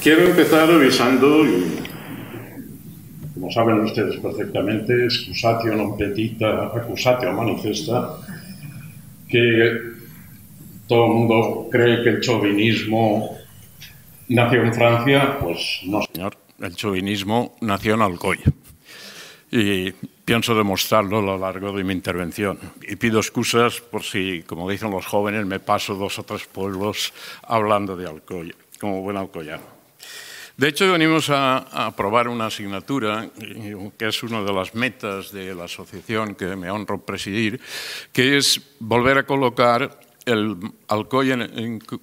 Quiero empezar revisando, y como saben ustedes perfectamente, excusatio non petita, acusatio manifesta, que todo el mundo cree que el chauvinismo nació en Francia. Pues no, señor. El chauvinismo nació en Alcoy. Y pienso demostrarlo a lo largo de mi intervención. Y pido excusas por si, como dicen los jóvenes, me paso 2 o 3 pueblos hablando de Alcoy, como buen alcoyano. De hecho, venimos a aprobar una asignatura, que es una de las metas de la asociación que me honro presidir, que es volver a colocar el Alcoy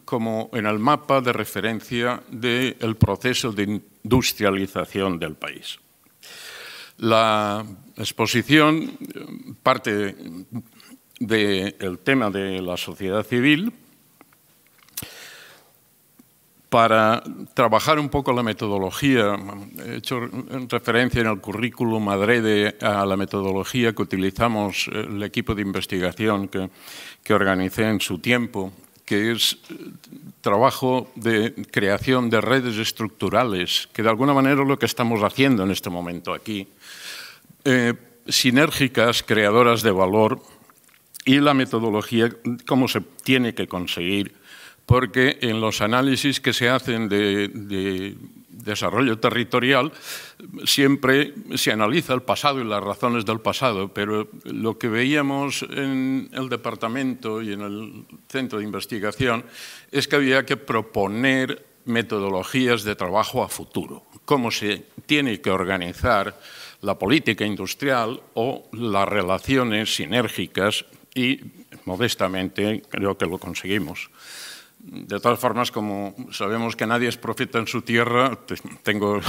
como en el mapa de referencia del proceso de industrialización del país. La exposición parte del tema de la sociedad civil para trabajar un poco la metodología. He hecho referencia en el currículum adrede a la metodología que utilizamos el equipo de investigación que organicé en su tiempo, que es trabajo de creación de redes estructurales, que de alguna manera es lo que estamos haciendo en este momento aquí, sinérgicas, creadoras de valor, y la metodología, cómo se tiene que conseguir, porque en los análisis que se hacen de desarrollo territorial siempre se analiza el pasado y las razones del pasado, pero lo que veíamos en el departamento y en el centro de investigación es que había que proponer metodologías de trabajo a futuro, cómo se tiene que organizar la política industrial o las relaciones sinérgicas, y modestamente creo que lo conseguimos. De todas formas, como sabemos que nadie es profeta en su tierra, tengo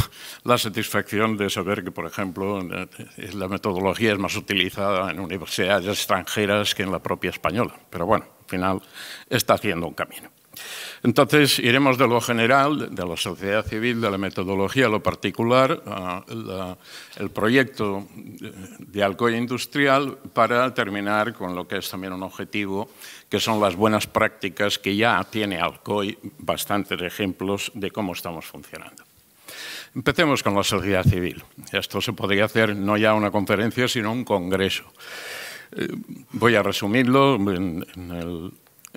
la satisfacción de saber que, por ejemplo, la metodología es más utilizada en universidades extranjeras que en la propia española. Pero bueno, al final está haciendo un camino. Entonces, iremos de lo general, de la sociedad civil, de la metodología, a lo particular, el proyecto de Alcoy Industrial, para terminar con lo que es también un objetivo, que son las buenas prácticas, que ya tiene Alcoy bastantes ejemplos de cómo estamos funcionando. Empecemos con la sociedad civil. Esto se podría hacer no ya una conferencia, sino un congreso. Voy a resumirlo en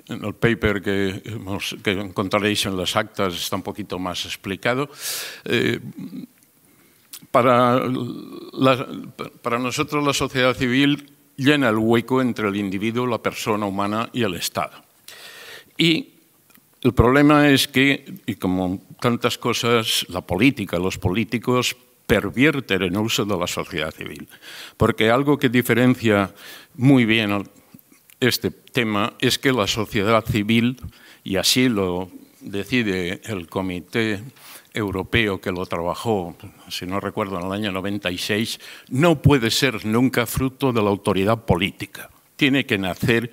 el paper que encontraréis en las actas, está un poquito más explicado. Para nosotros la sociedad civil llena el hueco entre el individuo, la persona humana y el Estado. Y el problema es que, y como tantas cosas, la política, los políticos pervierten el uso de la sociedad civil. Porque algo que diferencia muy bien este tema es que la sociedad civil, y así lo decide el Comité Europeo que lo trabajó, si no recuerdo, en el año 96, no puede ser nunca fruto de la autoridad política. Tiene que nacer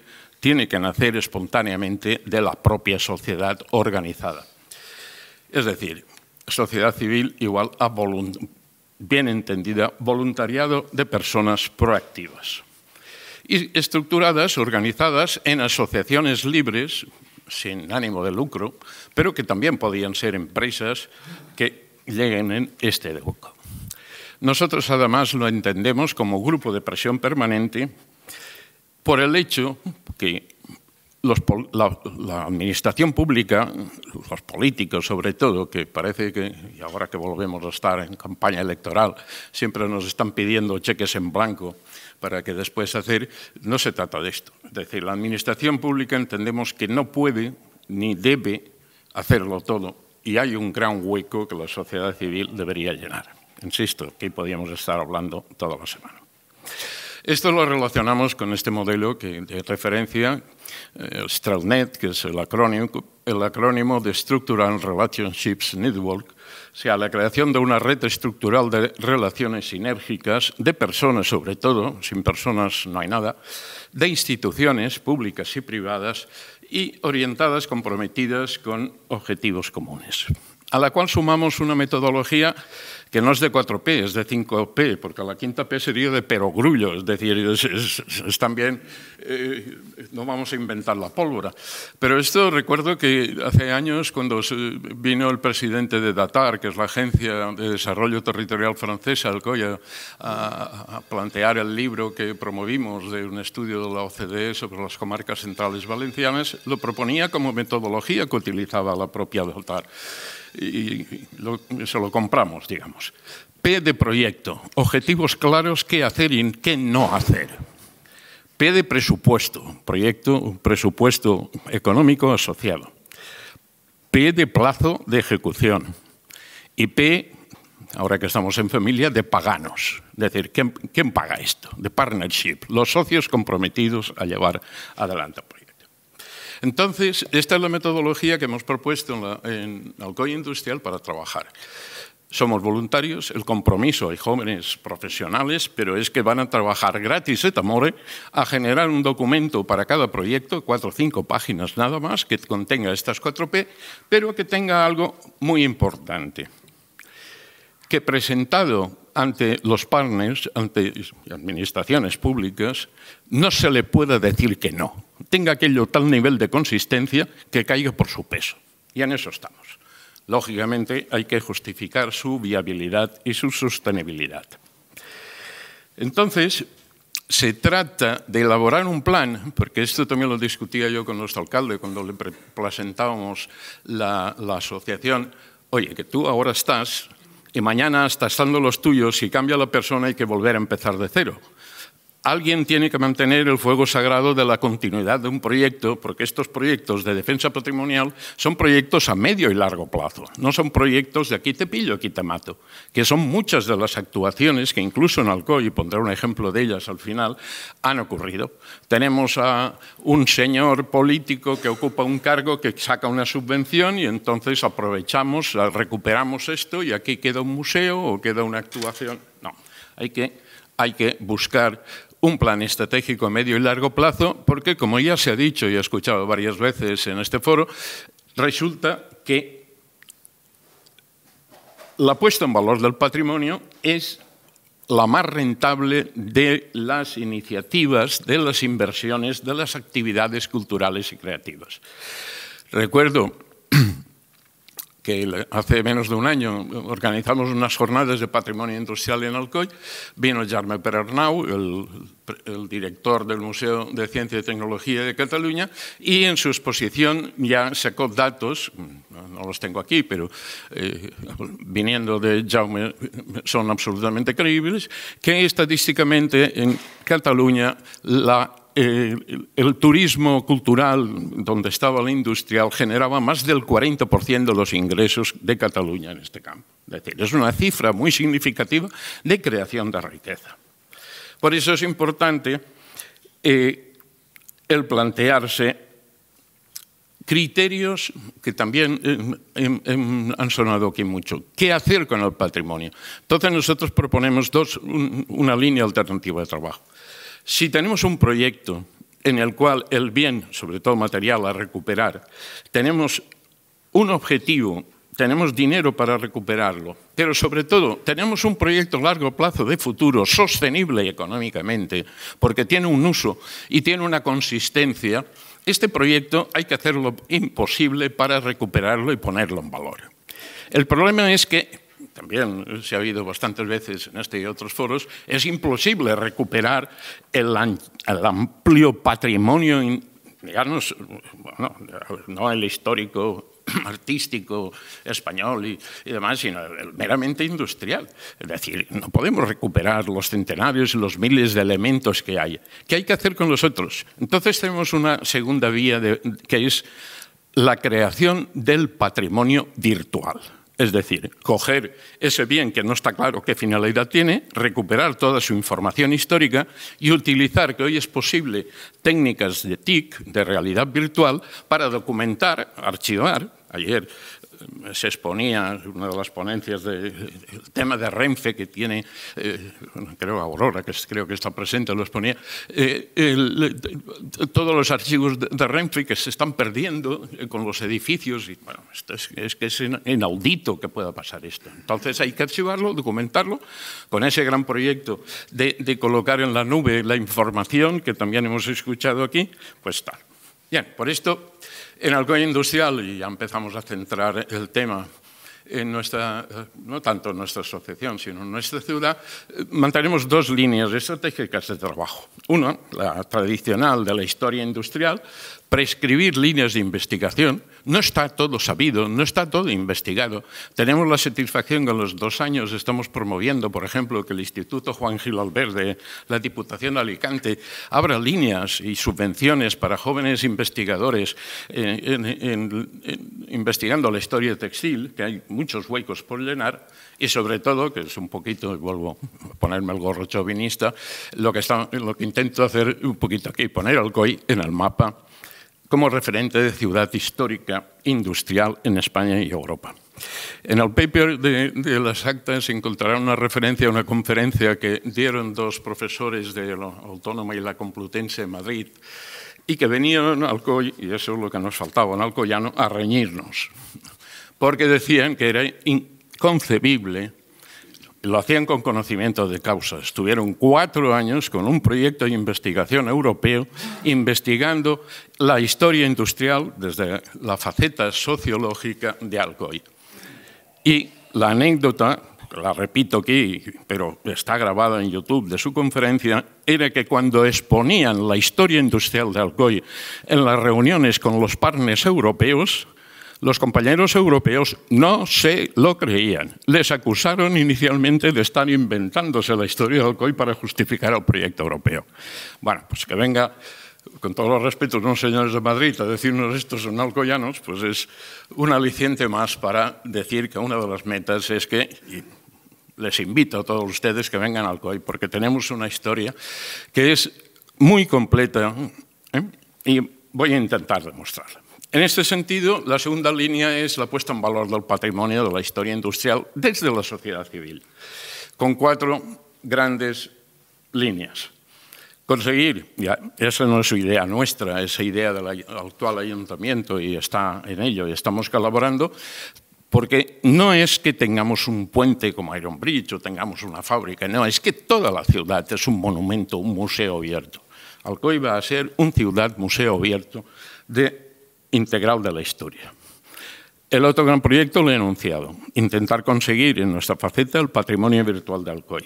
espontáneamente de la propia sociedad organizada. Es decir, sociedad civil igual a, bien entendida, voluntariado de personas proactivas. Y estructuradas, organizadas en asociaciones libres, sin ánimo de lucro, pero que también podían ser empresas que lleguen en este hueco. Nosotros además lo entendemos como grupo de presión permanente por el hecho que la administración pública, los políticos sobre todo, que parece que, y ahora que volvemos a estar en campaña electoral, siempre nos están pidiendo cheques en blanco para que después hacer, no se trata de esto. Es decir, la administración pública entendemos que no puede ni debe hacerlo todo, y hay un gran hueco que la sociedad civil debería llenar. Insisto, que podríamos estar hablando toda la semana. Esto lo relacionamos con este modelo de referencia, el STRELNET, que es el acrónimo de Structural Relationships Network, o sea, la creación de una red estructural de relaciones sinérgicas, de personas sobre todo, sin personas no hay nada, de instituciones públicas y privadas, y orientadas, comprometidas con objetivos comunes. a la cual sumamos una metodología que no es de 4P, es de 5P, porque la quinta P sería de perogrullo, es decir, es también, no vamos a inventar la pólvora. Pero esto recuerdo que hace años, cuando vino el presidente de DATAR, que es la Agencia de Desarrollo Territorial Francesa, Alcoy, a plantear el libro que promovimos de un estudio de la OCDE sobre las comarcas centrales valencianas, lo proponía como metodología que utilizaba la propia DATAR. Y se lo compramos, digamos. P de proyecto, objetivos claros, qué hacer y qué no hacer. P de presupuesto, presupuesto económico asociado. P de plazo de ejecución. Y P, ahora que estamos en familia, de paganos. Es decir, ¿quién paga esto? De partnership, los socios comprometidos a llevar adelante el proyecto. Entonces, esta es la metodología que hemos propuesto en Alcoy Industrial para trabajar. Somos voluntarios, el compromiso, hay jóvenes profesionales, pero es que van a trabajar gratis, et amore, a generar un documento para cada proyecto, 4 o 5 páginas nada más, que contenga estas 4P, pero que tenga algo muy importante. Que presentado ante los partners, ante administraciones públicas, no se le pueda decir que no. Tenga aquello tal nivel de consistencia que caiga por su peso. Y en eso estamos. Lógicamente hay que justificar su viabilidad y su sostenibilidad. Entonces, se trata de elaborar un plan, porque esto también lo discutía yo con nuestro alcalde cuando le presentábamos la asociación. Oye, que tú ahora estás... y mañana, hasta estando los tuyos, si cambia la persona hay que volver a empezar de cero. Alguien tiene que mantener el fuego sagrado de la continuidad de un proyecto, porque estos proyectos de defensa patrimonial son proyectos a medio y largo plazo. No son proyectos de aquí te pillo, aquí te mato, que son muchas de las actuaciones que incluso en Alcoy, y pondré un ejemplo de ellas al final, han ocurrido. Tenemos a un señor político que ocupa un cargo que saca una subvención y entonces aprovechamos, recuperamos esto y aquí queda un museo o queda una actuación. No, hay que buscar un plan estratégico a medio y largo plazo, porque, como ya se ha dicho y he escuchado varias veces en este foro, resulta que la puesta en valor del patrimonio es la más rentable de las iniciativas, de las inversiones, de las actividades culturales y creativas. Recuerdo que hace menos de un año organizamos unas jornadas de patrimonio industrial en Alcoy. Vino Jaime I, el director del Museo de Ciencia y Tecnología de Cataluña, y en su exposición ya sacó datos, no los tengo aquí, pero viniendo de Jaume son absolutamente creíbles, que estadísticamente en Cataluña el turismo cultural, donde estaba la industrial, generaba más del 40% de los ingresos de Cataluña en este campo. Es decir, es una cifra muy significativa de creación de riqueza. Por eso es importante el plantearse criterios que también han sonado aquí mucho. ¿Qué hacer con el patrimonio? Entonces nosotros proponemos una línea alternativa de trabajo. Si tenemos un proyecto en el cual el bien, sobre todo material, a recuperar, tenemos un objetivo, tenemos dinero para recuperarlo, pero sobre todo tenemos un proyecto a largo plazo de futuro, sostenible económicamente, porque tiene un uso y tiene una consistencia, este proyecto hay que hacer lo imposible para recuperarlo y ponerlo en valor. El problema es que, también se ha oído bastantes veces en este y otros foros, es imposible recuperar el amplio patrimonio, digamos, bueno, no el histórico, artístico, español y demás, sino el meramente industrial. Es decir, no podemos recuperar los centenarios y los miles de elementos que hay. ¿Qué hay que hacer con los otros? Entonces tenemos una segunda vía que es la creación del patrimonio virtual. Es decir, coger ese bien que no está claro qué finalidad tiene, recuperar toda su información histórica y utilizar, que hoy es posible, técnicas de TIC, de realidad virtual, para documentar, archivar, Ayer se exponía una de las ponencias del tema de Renfe que tiene, creo Aurora, que creo que está presente, lo exponía, todos los archivos de Renfe que se están perdiendo con los edificios. Y, bueno, esto es que es inaudito que pueda pasar esto. Entonces hay que archivarlo, documentarlo, con ese gran proyecto de colocar en la nube la información que también hemos escuchado aquí, pues tal. Bien, por esto, en Alcoy Industrial, y ya empezamos a centrar el tema en nuestra, no tanto en nuestra asociación, sino en nuestra ciudad, mantenemos dos líneas estratégicas de trabajo. Una, la tradicional de la historia industrial, prescribir líneas de investigación. No está todo sabido, no está todo investigado. Tenemos la satisfacción que en los 2 años estamos promoviendo, por ejemplo, que el Instituto Juan Gil-Albert de la Diputación de Alicante abra líneas y subvenciones para jóvenes investigadores investigando la historia textil, que hay muchos huecos por llenar, y sobre todo, que es un poquito, vuelvo a ponerme el gorro chauvinista, lo que intento hacer un poquito aquí, poner Alcoy en el mapa como referente de ciudad histórica industrial en España y Europa. En el paper de las actas se encontrará una referencia a una conferencia que dieron 2 profesores de la Autónoma y la Complutense de Madrid y que venían a Alcoy, y eso es lo que nos faltaba en Alcoyano, a reñirnos, porque decían que era inconcebible. Lo hacían con conocimiento de causa. Estuvieron 4 años con un proyecto de investigación europeo investigando la historia industrial desde la faceta sociológica de Alcoy. Y la anécdota, la repito aquí, pero está grabada en YouTube de su conferencia, era que cuando exponían la historia industrial de Alcoy en las reuniones con los partners europeos, los compañeros europeos no se lo creían. Les acusaron inicialmente de estar inventándose la historia de Alcoy para justificar el proyecto europeo. Bueno, pues que venga, con todos los respetos, unos señores de Madrid a decirnos estos son alcoyanos, pues es un aliciente más para decir que una de las metas es que... Les invito a todos ustedes que vengan a Alcoy, porque tenemos una historia que es muy completa, ¿eh? Y voy a intentar demostrarla. En este sentido, la segunda línea es la puesta en valor del patrimonio de la historia industrial desde la sociedad civil, con 4 grandes líneas. Conseguir, ya, esa no es idea nuestra, esa idea del actual ayuntamiento y está en ello y estamos colaborando, porque no es que tengamos un puente como Iron Bridge o tengamos una fábrica, no, es que toda la ciudad es un monumento, un museo abierto. Alcoy va a ser un ciudad-museo abierto integral de la historia. El otro gran proyecto lo he enunciado, intentar conseguir en nuestra faceta el patrimonio virtual de Alcoy.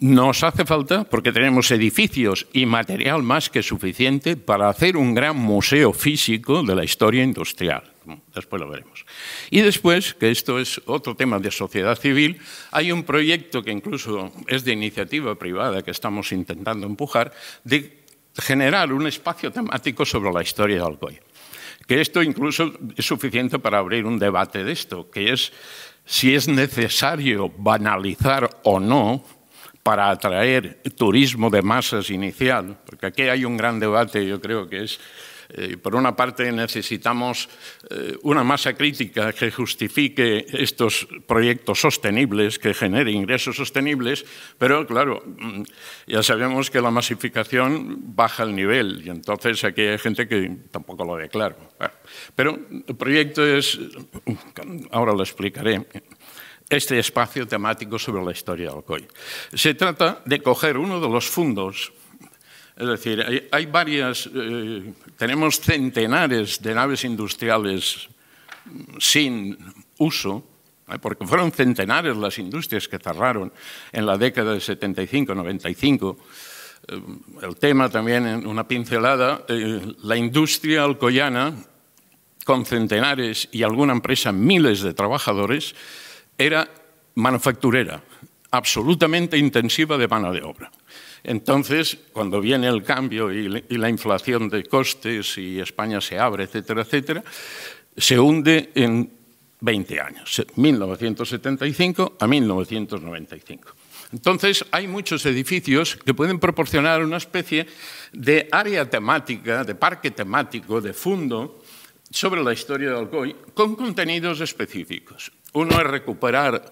Nos hace falta, porque tenemos edificios y material más que suficiente para hacer un gran museo físico de la historia industrial. Después lo veremos. Y después, que esto es otro tema de sociedad civil, hay un proyecto que incluso es de iniciativa privada que estamos intentando empujar, de generar un espacio temático sobre la historia de Alcoy. Que esto incluso es suficiente para abrir un debate de esto, que es si es necesario banalizar o no para atraer turismo de masas inicial, porque aquí hay un gran debate, yo creo que es, por una parte necesitamos una masa crítica que justifique estos proyectos sostenibles, que genere ingresos sostenibles, pero claro, ya sabemos que la masificación baja el nivel y entonces aquí hay gente que tampoco lo declara. Pero el proyecto es, ahora lo explicaré, este espacio temático sobre la historia de Alcoy. Se trata de coger uno de los fondos. Es decir, hay varias, tenemos centenares de naves industriales sin uso, porque fueron centenares las industrias que cerraron en la década de 75-95. El tema también, en una pincelada, la industria alcoyana, con centenares y alguna empresa, miles de trabajadores, era manufacturera, absolutamente intensiva de mano de obra. Entonces, cuando viene el cambio y la inflación de costes y España se abre, etcétera, etcétera, se hunde en 20 años, 1975 a 1995. Entonces, hay muchos edificios que pueden proporcionar una especie de área temática, de parque temático, de fondo, sobre la historia de Alcoy con contenidos específicos. Uno es recuperar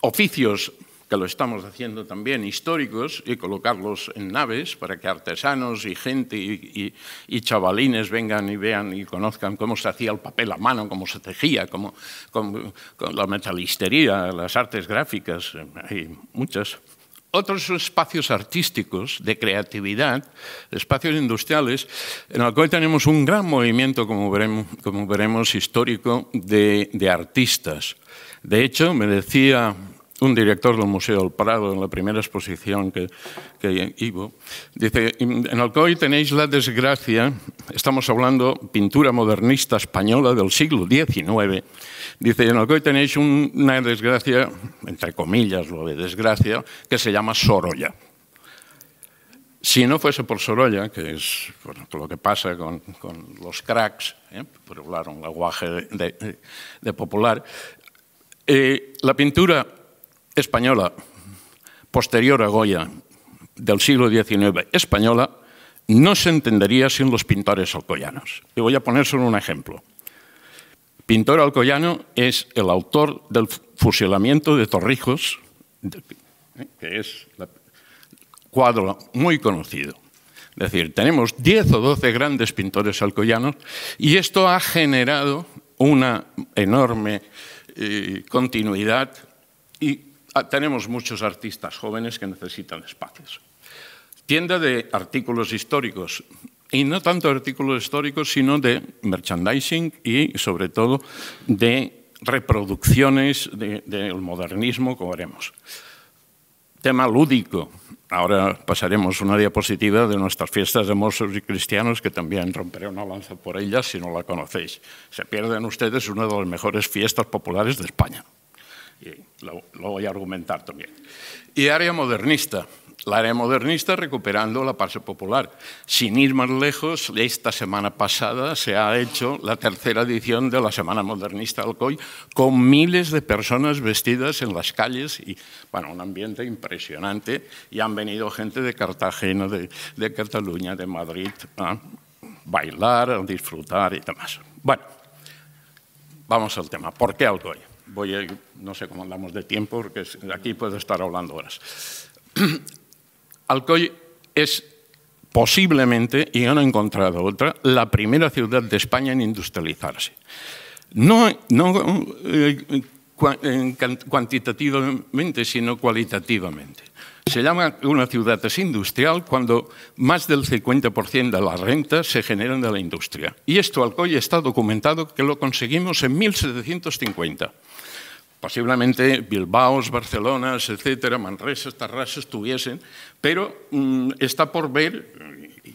oficios, que lo estamos haciendo también, históricos, y colocarlos en naves para que artesanos y gente y chavalines vengan y vean y conozcan cómo se hacía el papel a mano, cómo se tejía, con la metalistería, las artes gráficas, hay muchas. Otros espacios artísticos de creatividad, espacios industriales. En Alcoy tenemos un gran movimiento, como veremos histórico, de artistas. De hecho, me decía un director del Museo del Prado en la primera exposición que iba, dice, en Alcoy tenéis la desgracia, estamos hablando pintura modernista española del siglo XIX, dice, en Alcoy tenéis una desgracia, entre comillas lo de desgracia, que se llama Sorolla. Si no fuese por Sorolla, que es bueno, lo que pasa con los cracks, por hablar un lenguaje de popular, la pintura española, posterior a Goya, del siglo XIX española, no se entendería sin los pintores alcoyanos. Y voy a poner solo un ejemplo. Pintor alcoyano es el autor del fusilamiento de Torrijos, que es un cuadro muy conocido. Es decir, tenemos 10 o 12 grandes pintores alcoyanos y esto ha generado una enorme continuidad. Y tenemos muchos artistas jóvenes que necesitan espacios. Tienda de artículos históricos, y no tanto artículos históricos, sino de merchandising y, sobre todo, de reproducciones del modernismo, como veremos. Tema lúdico. Ahora pasaremos una diapositiva de nuestras fiestas de mozos y cristianos, que también romperé una lanza por ellas si no la conocéis. Se pierden ustedes una de las mejores fiestas populares de España. Y lo voy a argumentar también. Y área modernista. La área modernista recuperando la parte popular. Sin ir más lejos, esta semana pasada se ha hecho la tercera edición de la Semana Modernista Alcoy con miles de personas vestidas en las calles y, bueno, un ambiente impresionante. Y han venido gente de Cartagena, de Cataluña, de Madrid a bailar, a disfrutar y demás. Bueno, vamos al tema. ¿Por qué Alcoy? No sé cómo andamos de tiempo, porque aquí puedo estar hablando horas. Alcoy es posiblemente, y yo no he encontrado otra, la primera ciudad de España en industrializarse. No cuantitativamente, sino cualitativamente. Se llama una ciudad es industrial cuando más del 50% de las rentas se generan de la industria. Y esto Alcoy está documentado que lo conseguimos en 1750. Posiblemente Bilbao, Barcelona, etcétera, Manresa, Tarrasa estuviesen, pero está por ver, y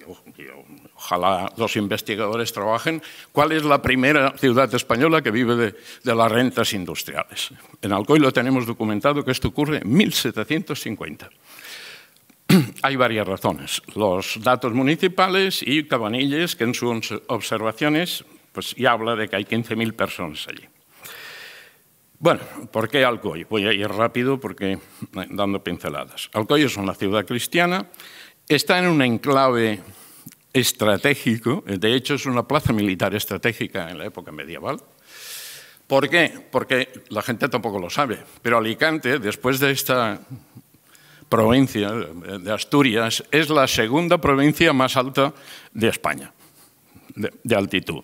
ojalá los investigadores trabajen, cuál es la primera ciudad española que vive de las rentas industriales. En Alcoy lo tenemos documentado que esto ocurre en 1750. Hay varias razones. Los datos municipales y Cabanilles, que en sus observaciones pues, ya habla de que hay 15.000 personas allí. Bueno, ¿por qué Alcoy? Voy a ir rápido porque dando pinceladas. Alcoy es una ciudad cristiana, está en un enclave estratégico, de hecho es una plaza militar estratégica en la época medieval. ¿Por qué? Porque la gente tampoco lo sabe, pero Alicante, después de esta provincia de Asturias, es la segunda provincia más alta de España, de altitud.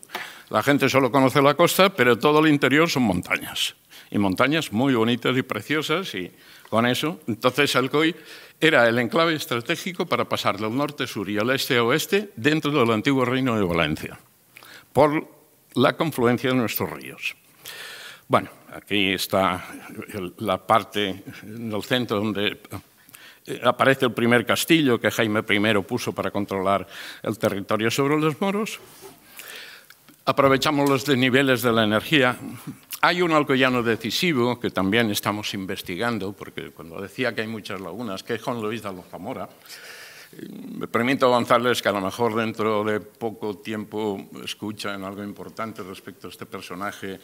La gente solo conoce la costa, pero todo el interior son montañas. Y montañas muy bonitas y preciosas, y con eso, entonces Alcoy era el enclave estratégico para pasar del norte, sur y al este a oeste dentro del antiguo reino de Valencia, por la confluencia de nuestros ríos. Bueno, aquí está la parte en el centro donde aparece el primer castillo que Jaime I puso para controlar el territorio sobre los moros. Aprovechamos los desniveles de la energía. Hay un alcoyano decisivo que también estamos investigando, porque cuando decía que hay muchas lagunas, que es con Luis de Alzamora, me permito avanzarles que a lo mejor dentro de poco tiempo escuchan algo importante respecto a este personaje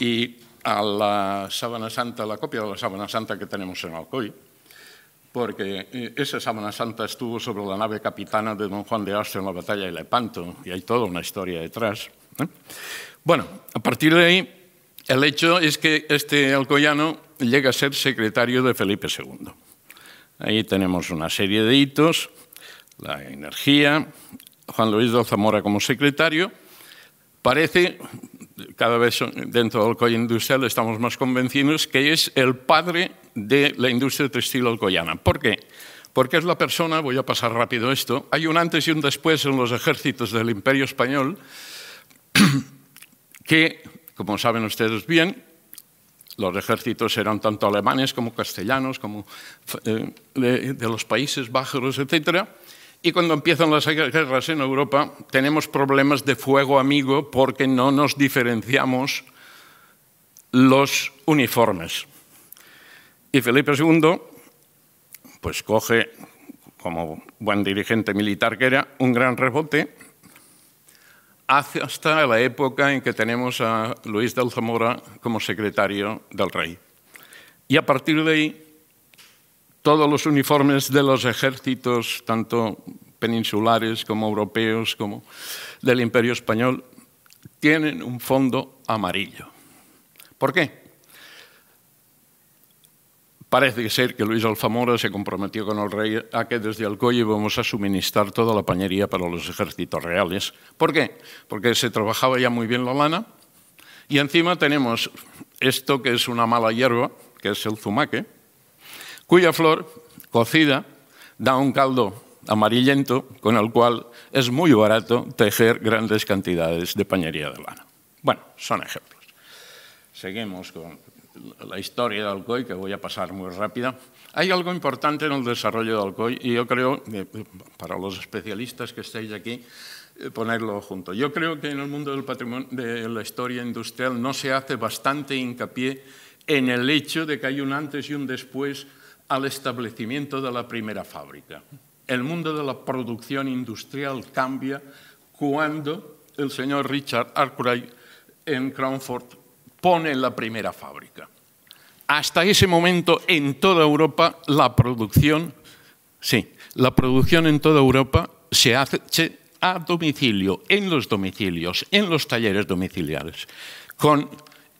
y a la Sábana Santa, la copia de la Sábana Santa que tenemos en Alcoy, porque esa Sábana Santa estuvo sobre la nave capitana de Don Juan de Arce en la batalla de Lepanto, y hay toda una historia detrás. Bueno, a partir de ahí, el hecho es que este Alcoyano llega a ser secretario de Felipe II. Ahí tenemos una serie de hitos, la energía, Juan Luis de Alzamora como secretario. Parece, cada vez dentro del Alcoy industrial estamos más convencidos, que es el padre de la industria textil alcoyana. ¿Por qué? Porque es la persona, voy a pasar rápido esto, hay un antes y un después en los ejércitos del Imperio Español que, como saben ustedes bien, los ejércitos eran tanto alemanes como castellanos, como de los Países Bajos, etc. Y cuando empiezan las guerras en Europa, tenemos problemas de fuego amigo porque no nos diferenciamos los uniformes. Y Felipe II... pues coge, como buen dirigente militar que era, un gran rebote hasta la época en que tenemos a Luis de Alzamora como secretario del rey. Y a partir de ahí, todos los uniformes de los ejércitos, tanto peninsulares como europeos, como del Imperio Español, tienen un fondo amarillo. ¿Por qué? Parece ser que Luis Alzamora se comprometió con el rey a que desde Alcoy íbamos a suministrar toda la pañería para los ejércitos reales. ¿Por qué? Porque se trabajaba ya muy bien la lana y encima tenemos esto que es una mala hierba, que es el zumaque, cuya flor cocida da un caldo amarillento con el cual es muy barato tejer grandes cantidades de pañería de lana. Bueno, son ejemplos. Seguimos con la historia de Alcoy, que voy a pasar muy rápida. Hay algo importante en el desarrollo de Alcoy y yo creo, para los especialistas que estáis aquí, ponerlo junto. Yo creo que en el mundo del patrimonio, de la historia industrial no se hace bastante hincapié en el hecho de que hay un antes y un después al establecimiento de la primera fábrica. El mundo de la producción industrial cambia cuando el señor Richard Arkwright en Cromford pone la primera fábrica. Hasta ese momento, en toda Europa, la producción en toda Europa se hace a domicilio, en los domicilios, en los talleres domiciliares. Con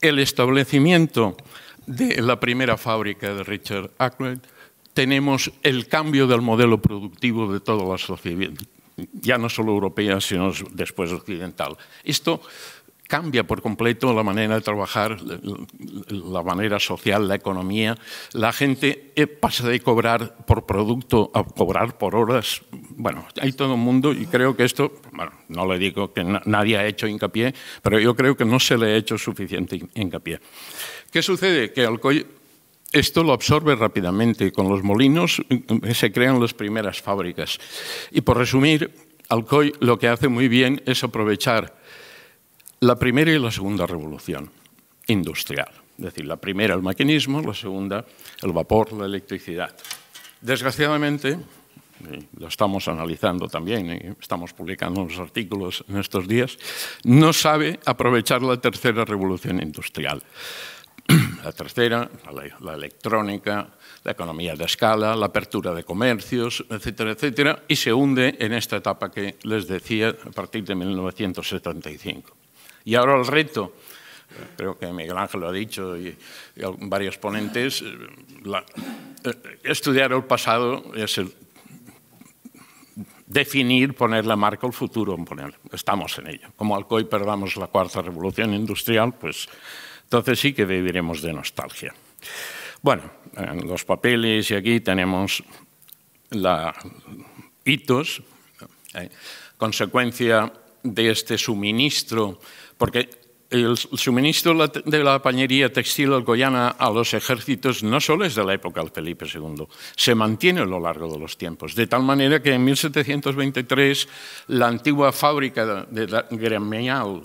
el establecimiento de la primera fábrica de Richard Arkwright, tenemos el cambio del modelo productivo de toda la sociedad, ya no solo europea, sino después occidental. Esto cambia por completo la manera de trabajar, la manera social, la economía. La gente pasa de cobrar por producto a cobrar por horas. Bueno, hay todo el mundo y creo que esto, bueno, no le digo que nadie ha hecho hincapié, pero yo creo que no se le ha hecho suficiente hincapié. ¿Qué sucede? Que Alcoy esto lo absorbe rápidamente. Con los molinos se crean las primeras fábricas. Y por resumir, Alcoy lo que hace muy bien es aprovechar la primera y la segunda revolución industrial. Es decir, la primera el maquinismo, la segunda el vapor, la electricidad. Desgraciadamente, lo estamos analizando también, y estamos publicando unos artículos en estos días, no sabe aprovechar la tercera revolución industrial. La tercera, la electrónica, la economía de escala, la apertura de comercios, etcétera, etcétera, y se hunde en esta etapa que les decía a partir de 1975. Y ahora el reto, creo que Miguel Ángel lo ha dicho y varios ponentes, estudiar el pasado es definir, poner la marca al futuro. Estamos en ello. Como Alcoy perdamos la cuarta revolución industrial, pues entonces sí que viviremos de nostalgia. Bueno, en los papeles y aquí tenemos hitos, consecuencia de este suministro, porque el suministro de la pañería textil alcoyana a los ejércitos no solo es de la época del Felipe II, se mantiene a lo largo de los tiempos, de tal manera que en 1723 la antigua fábrica gremial,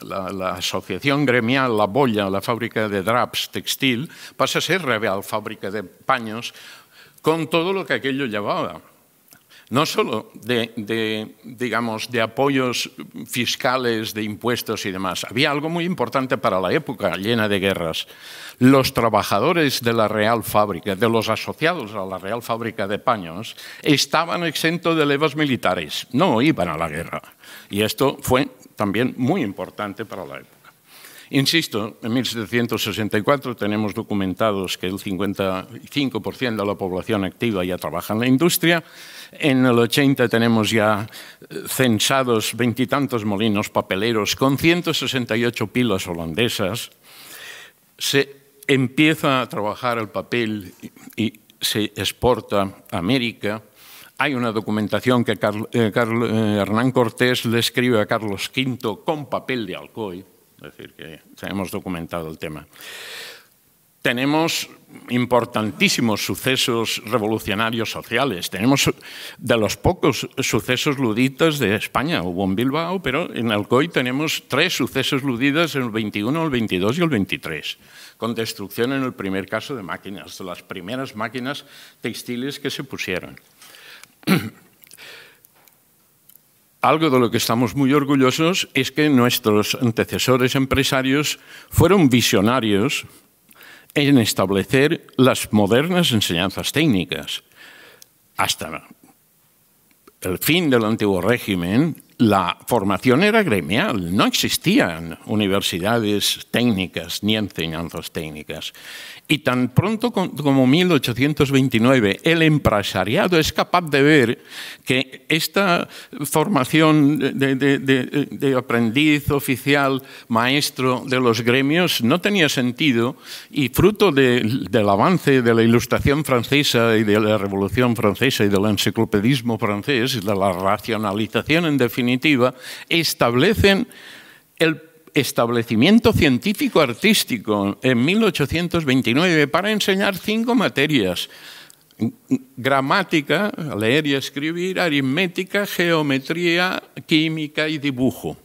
la asociación gremial, la Bolla, la fábrica de draps textil, pasa a ser real fábrica de paños, con todo lo que aquello llevaba. no solo de apoyos fiscales, de impuestos y demás. Había algo muy importante para la época, llena de guerras. Los trabajadores de la Real Fábrica, de los asociados a la Real Fábrica de Paños, estaban exentos de levas militares, no iban a la guerra. Y esto fue también muy importante para la época. Insisto, en 1764 tenemos documentados que el 55% de la población activa ya trabaja en la industria. En el 80 tenemos ya censados veintitantos molinos papeleros con 168 pilas holandesas. Se empieza a trabajar el papel y se exporta a América. Hay una documentación que Hernán Cortés le escribe a Carlos V con papel de Alcoy. Es decir, que hemos documentado el tema. Tenemos importantísimos sucesos revolucionarios sociales. Tenemos de los pocos sucesos luditas de España. Hubo en Bilbao, pero en Alcoy tenemos 3 sucesos luditas en el 21, el 22 y el 23, con destrucción en el primer caso de máquinas, de las primeras máquinas textiles que se pusieron. Algo de lo que estamos muy orgullosos es que nuestros antecesores empresarios fueron visionarios en establecer las modernas enseñanzas técnicas. Hasta el fin del antiguo régimen, la formación era gremial, no existían universidades técnicas ni enseñanzas técnicas. Y tan pronto como 1829, el empresariado es capaz de ver que esta formación de aprendiz, oficial, maestro de los gremios no tenía sentido, y fruto del avance de la Ilustración francesa y de la Revolución francesa y del enciclopedismo francés y de la racionalización, en definitiva, establecen el establecimiento científico-artístico en 1829 para enseñar 5 materias: gramática, leer y escribir, aritmética, geometría, química y dibujo.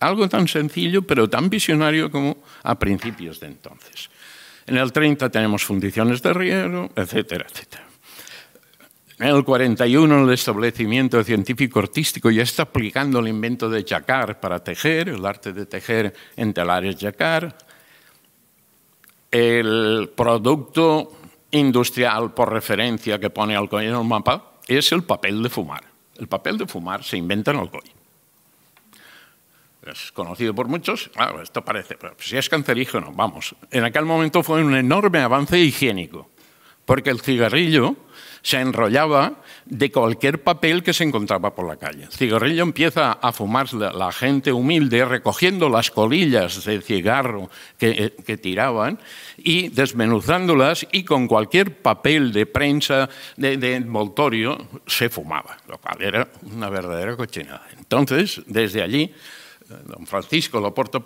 Algo tan sencillo pero tan visionario como a principios de entonces. En el 30 tenemos fundiciones de Riero, etcétera, etcétera. En el 41 el establecimiento científico-artístico ya está aplicando el invento de Jacquard para tejer, el arte de tejer en telares Jacquard. El producto industrial por referencia que pone Alcoy en el mapa es el papel de fumar. El papel de fumar se inventa en Alcoy. Es conocido por muchos, claro, esto parece, pero si es cancerígeno, vamos. En aquel momento fue un enorme avance higiénico, porque el cigarrillo se enrollaba de cualquier papel que se encontraba por la calle. El cigarrillo empieza a fumar la gente humilde recogiendo las colillas de cigarro que tiraban y desmenuzándolas, y con cualquier papel de prensa, de envoltorio, se fumaba, lo cual era una verdadera cochinada. Entonces, desde allí, Don Francisco lo portó,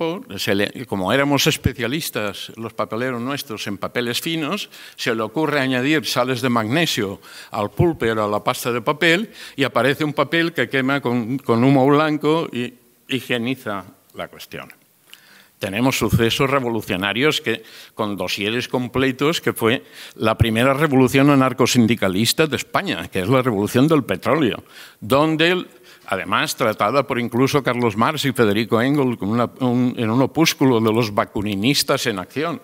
como éramos especialistas los papeleros nuestros en papeles finos, se le ocurre añadir sales de magnesio al pulper, a la pasta de papel, y aparece un papel que quema con humo blanco y higieniza la cuestión. Tenemos sucesos revolucionarios con dosieres completos, que fue la primera revolución anarcosindicalista de España, que es la revolución del petróleo, donde además, tratada por incluso Carlos Marx y Federico Engels en un opúsculo de los bakuninistas en acción.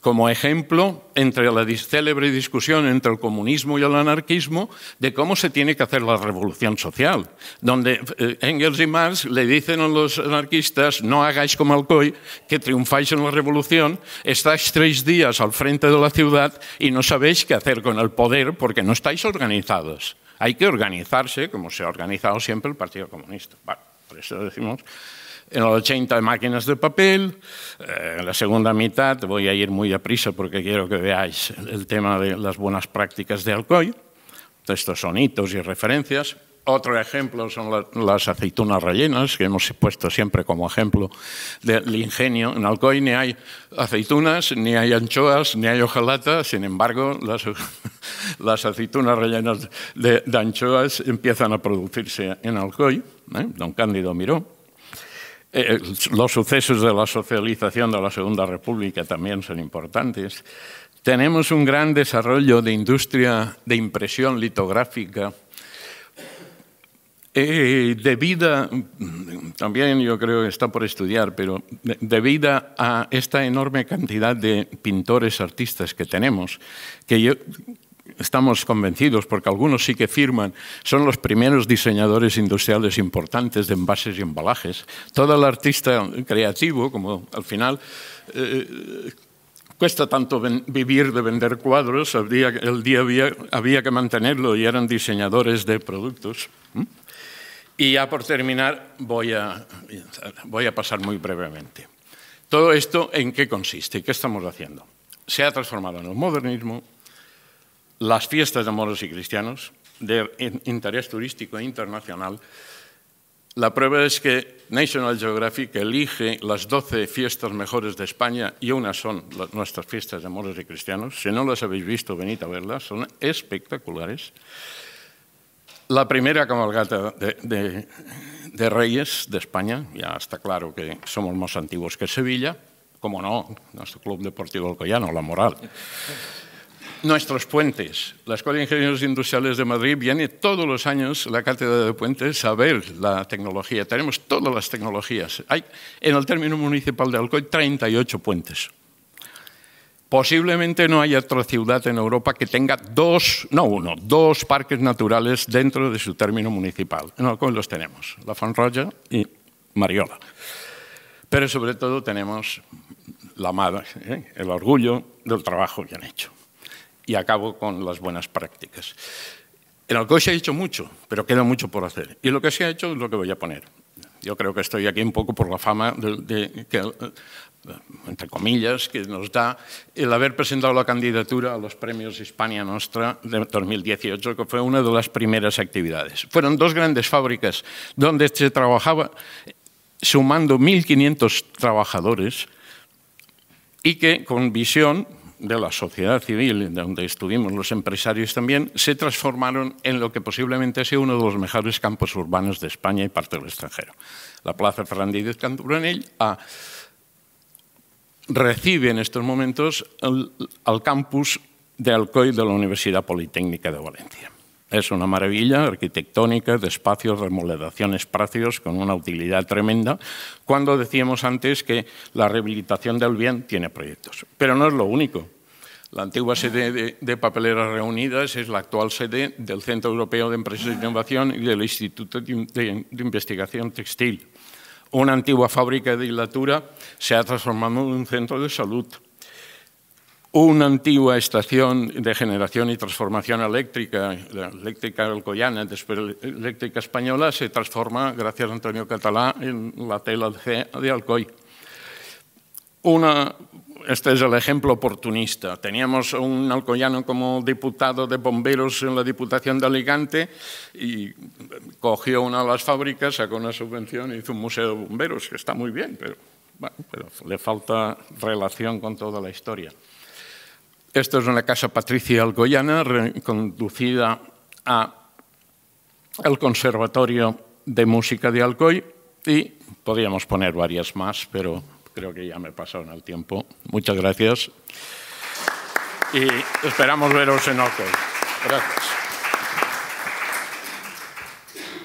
Como ejemplo, entre la célebre discusión entre el comunismo y el anarquismo de cómo se tiene que hacer la revolución social, donde Engels y Marx le dicen a los anarquistas: no hagáis como Alcoy, que triunfáis en la revolución, estáis 3 días al frente de la ciudad y no sabéis qué hacer con el poder porque no estáis organizados. Hay que organizarse, como se ha organizado siempre el Partido Comunista. Vale, por eso decimos. En los 80 máquinas de papel, en la segunda mitad, voy a ir muy a prisa porque quiero que veáis el tema de las buenas prácticas de Alcoy. Estos son hitos y referencias. Otro ejemplo son las aceitunas rellenas, que hemos puesto siempre como ejemplo del ingenio. En Alcoy ni hay aceitunas, ni hay anchoas, ni hay hojalata. Sin embargo, las aceitunas rellenas de anchoas empiezan a producirse en Alcoy, ¿eh? Don Cándido Miró. Los sucesos de la socialización de la Segunda República también son importantes. Tenemos un gran desarrollo de industria de impresión litográfica Debida, también yo creo que está por estudiar, pero debida a esta enorme cantidad de pintores, artistas que tenemos, que yo, estamos convencidos, porque algunos sí que firman, son los primeros diseñadores industriales importantes de envases y embalajes. Todo el artista creativo, como al final... cuesta tanto vivir de vender cuadros, el día había que mantenerlo y eran diseñadores de productos. Y ya por terminar voy a pasar muy brevemente. Todo esto, ¿en qué consiste? ¿Qué estamos haciendo? Se ha transformado en el modernismo, las fiestas de moros y cristianos, de interés turístico e internacional. La prueba es que National Geographic elige las 12 fiestas mejores de España y una son nuestras fiestas de moros y cristianos. Si no las habéis visto, venid a verlas, son espectaculares. La primera cabalgata de Reyes de España, ya está claro que somos más antiguos que Sevilla, como no, nuestro Club Deportivo Alcoyano, La Moral. Nuestros puentes. La Escuela de Ingenieros Industriales de Madrid viene todos los años la cátedra de puentes a ver la tecnología. Tenemos todas las tecnologías. Hay en el término municipal de Alcoy 38 puentes. Posiblemente no haya otra ciudad en Europa que tenga dos parques naturales dentro de su término municipal. En Alcoy los tenemos, la Fonroja y Mariola. Pero sobre todo tenemos la amada, el orgullo del trabajo que han hecho. Y acabo con las buenas prácticas. En Alcoy se ha hecho mucho, pero queda mucho por hacer. Y lo que se ha hecho es lo que voy a poner. Yo creo que estoy aquí un poco por la fama, entre comillas, que nos da el haber presentado la candidatura a los premios Hispania Nostra de 2018, que fue una de las primeras actividades. Fueron dos grandes fábricas donde se trabajaba sumando 1.500 trabajadores y que con visión de la sociedad civil, donde estuvimos los empresarios también, se transformaron en lo que posiblemente ha sido uno de los mejores campos urbanos de España y parte del extranjero. La Plaza Fernández Canturanell recibe en estos momentos al campus de Alcoy de la Universidad Politécnica de Valencia. Es una maravilla arquitectónica, de espacios, remodelación, espacios, con una utilidad tremenda, cuando decíamos antes que la rehabilitación del bien tiene proyectos. Pero no es lo único. La antigua sede de Papeleras Reunidas es la actual sede del Centro Europeo de Empresas de Innovación y del Instituto de Investigación Textil. Una antigua fábrica de hilatura se ha transformado en un centro de salud. Una antigua estación de generación y transformación eléctrica, la eléctrica alcoyana, después eléctrica española, se transforma, gracias a Antonio Catalá, en la TLC de Alcoy. Este es el ejemplo oportunista. Teníamos un alcoyano como diputado de bomberos en la Diputación de Alicante y cogió una de las fábricas, sacó una subvención y hizo un museo de bomberos, que está muy bien, pero le falta relación con toda la historia. Esto es una casa patricia alcoyana conducida al Conservatorio de Música de Alcoy y podríamos poner varias más, pero creo que ya me pasaron el tiempo. Muchas gracias y esperamos veros en Alcoy. Gracias.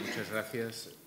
Muchas gracias.